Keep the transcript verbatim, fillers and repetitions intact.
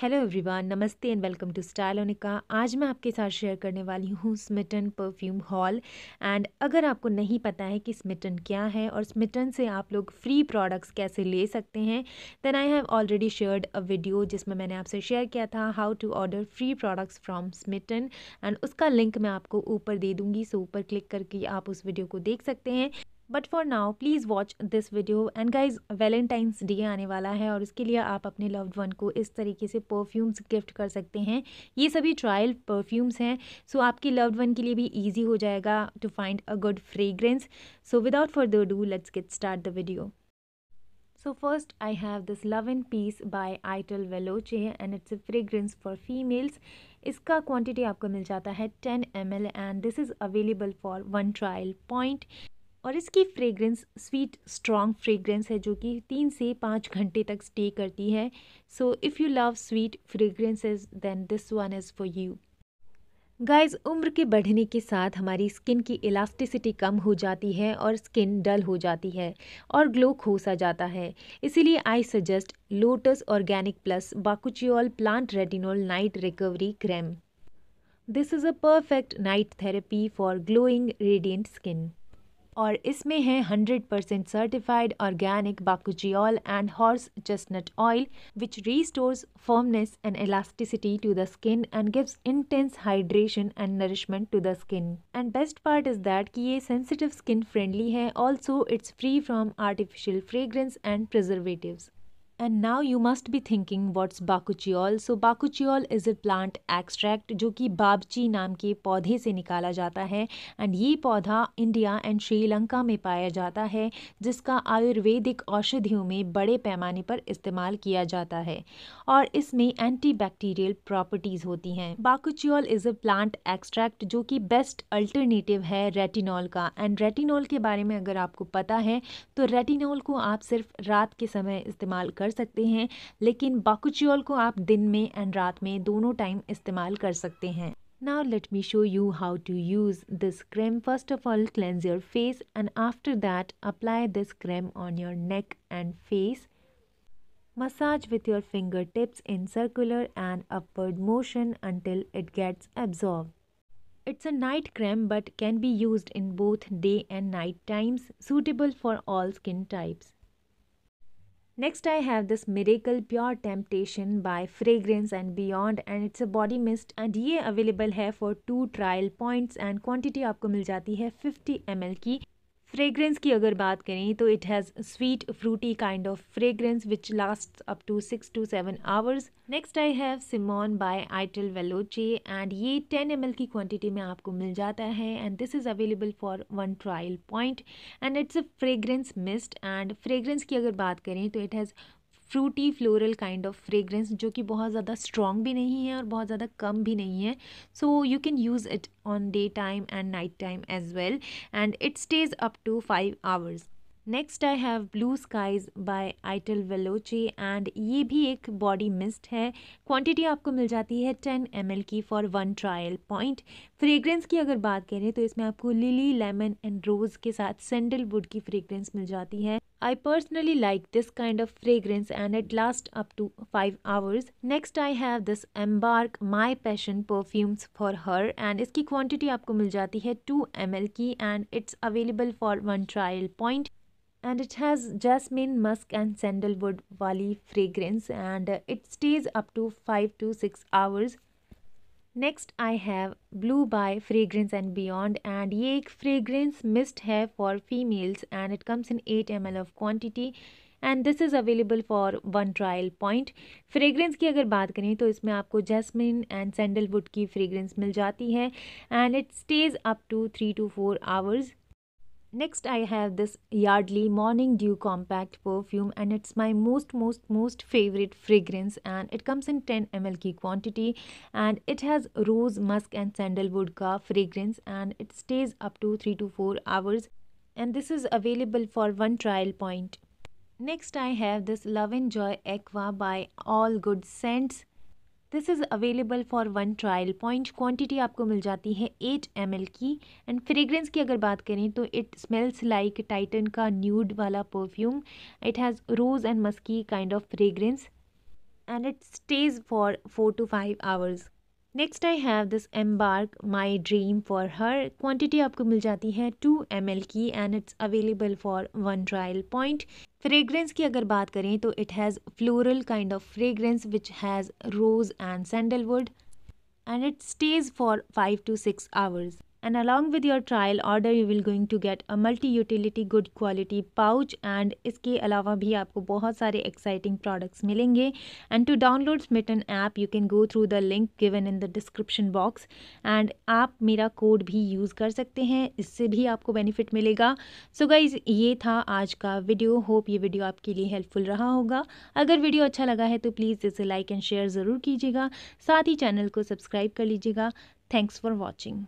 Hello everyone, नमस्ते and welcome to Stylonica. आज मैं आपके साथ शेयर करने वाली हूँ स्मिटन परफ्यूम हॉल। एंड अगर आपको नहीं पता है कि स्मिटन क्या है और स्मिटन से आप लोग फ्री प्रोडक्ट्स कैसे ले सकते हैं, then I have already shared a video जिसमें मैंने आपसे शेयर किया था how to order free products from Smitten. And उसका लिंक मैं आपको ऊपर दे दूँगी, सो ऊपर क्लिक करके आप उस वीडियो को देख सकते हैं। But for now please watch this video. And guys, Valentine's day आने वाला है और इसके लिए आप अपने लव्ड वन को इस तरीके से परफ्यूम्स गिफ्ट कर सकते हैं। ये सभी ट्रायल परफ्यूम्स हैं, सो आपके लव्ड वन के लिए भी ईजी हो जाएगा to find a good fragrance. So without further do, let's get start the video. So first I have this Love in Peace by Itel Veloce and it's a fragrance for females. इसका quantity आपको मिल जाता है ten M L and this is available for one trial point. और इसकी fragrance sweet strong fragrance है जो कि तीन से पाँच घंटे तक स्टे करती है। So if you love sweet fragrances then this one is for you. Guys, उम्र के बढ़ने के साथ हमारी स्किन की इलास्टिसिटी कम हो जाती है और स्किन डल हो जाती है और ग्लो खो सा जाता है। इसीलिए I suggest Lotus organic plus bakuchiol plant retinol night recovery cream. This is a perfect night therapy for glowing radiant skin. और इसमें है hundred percent certified organic bakuchiol and horse chestnut oil which restores firmness and elasticity to the skin and gives intense hydration and nourishment to the skin. And best part is that कि ये sensitive skin friendly है। Also it's free from artificial fragrance and preservatives. And now you must be thinking what's Bakuchiol? So Bakuchiol is a plant extract जो कि बाबची नाम के पौधे से निकाला जाता है। and ये पौधा इंडिया एंड श्रीलंका में पाया जाता है, जिसका आयुर्वेदिक औषधियों में बड़े पैमाने पर इस्तेमाल किया जाता है और इसमें एंटी बैक्टीरियल प्रॉपर्टीज़ होती हैं। Bakuchiol is a plant extract जो कि बेस्ट अल्टरनेटिव है रेटिनॉल का। एंड रेटिनॉल के बारे में अगर आपको पता है तो रेटिनॉल को आप सिर्फ रात के समय इस्तेमाल कर सकते हैं, लेकिन बाकुचियोल को आप दिन में एंड रात में दोनों टाइम इस्तेमाल कर सकते हैं। Now let me show you how to use this cream. First of all, cleanse your face and after that apply this cream on your neck and face. Massage with your fingertips in circular and upward motion until it gets absorbed. It's a night cream but can be used in both day and night times, suitable for all skin types. Next I have this Miracle Pure Temptation by Fragrance and Beyond and it's a body mist and ये available है for two trial points and quantity आपको मिल जाती है fifty M L की। Fragrance की अगर बात करें तो it has sweet fruity kind of fragrance which lasts up to six to seven hours. Next I have Simone by Itel Veloce and ये टेन एम एल की quantity में आपको मिल जाता है and this is available for one trial point and it's a fragrance mist and fragrance की अगर बात करें तो it has fruity floral kind of fragrance जो कि बहुत ज़्यादा स्ट्रॉन्ग भी नहीं है और बहुत ज़्यादा कम भी नहीं है। So you can use it on day time and night time as well and it stays up to five hours. Next I have Blue Skies by Itel Veloce and ये भी एक बॉडी मिस्ट है। Quantity आपको मिल जाती है ten M L की for one trial point. Fragrance की अगर बात करें तो इसमें आपको लिली, लेमन एंड रोज़ के साथ सैंडलवुड की फ्रेग्रेंस मिल जाती है। I personally like this kind of fragrance and it lasts up to five hours. Next I have this Embark My Passion perfumes for her and इसकी क्वान्टिटी आपको मिल जाती है टू एम एल की and it's available for one trial point and it has jasmine, musk and sandalwood वाली fragrance and it stays up to five to six hours. Next I have blue by fragrance and beyond and ये एक fragrance mist है for females and it comes in eight M L of quantity and this is available for one trial point. Fragrance की अगर बात करें तो इसमें आपको जैस्मिन एंड सैंडलवुड की फ्रेग्रेंस मिल जाती है and it stays up to three to four hours. Next I have this Yardley Morning Dew Compact Perfume and it's my most most most favorite fragrance and it comes in ten M L की quantity and it has rose, musk and sandalwood का fragrance and it stays up to three to four hours and this is available for one trial point. Next I have this Love and Joy Aqua by All Good Scents. This is available for one trial point. Quantity आपको मिल जाती है eight M L की and fragrance की अगर बात करें तो इट स्मेल्स लाइक टाइटन का न्यूड वाला perfume. It has rose and musky kind of fragrance. and it stays for four to five hours. Next I have this embark my dream for her. Quantity आपको मिल जाती है two M L की and it's available for one trial point. Fragrance की अगर बात करें तो it has floral kind of fragrance which has rose and sandalwood and it stays for five to six hours. And along with your trial order you will going to get a multi utility good quality pouch and इसके अलावा भी आपको बहुत सारे exciting products मिलेंगे. And to download Smitton app you can go through the link given in the description box and आप मेरा code भी use कर सकते हैं, इससे भी आपको benefit मिलेगा. So guys, ये था आज का video. Hope ये video आपके लिए helpful रहा होगा. अगर video अच्छा लगा है तो please इसे like and share ज़रूर कीजिएगा, साथ ही channel को subscribe कर लीजिएगा. Thanks for watching.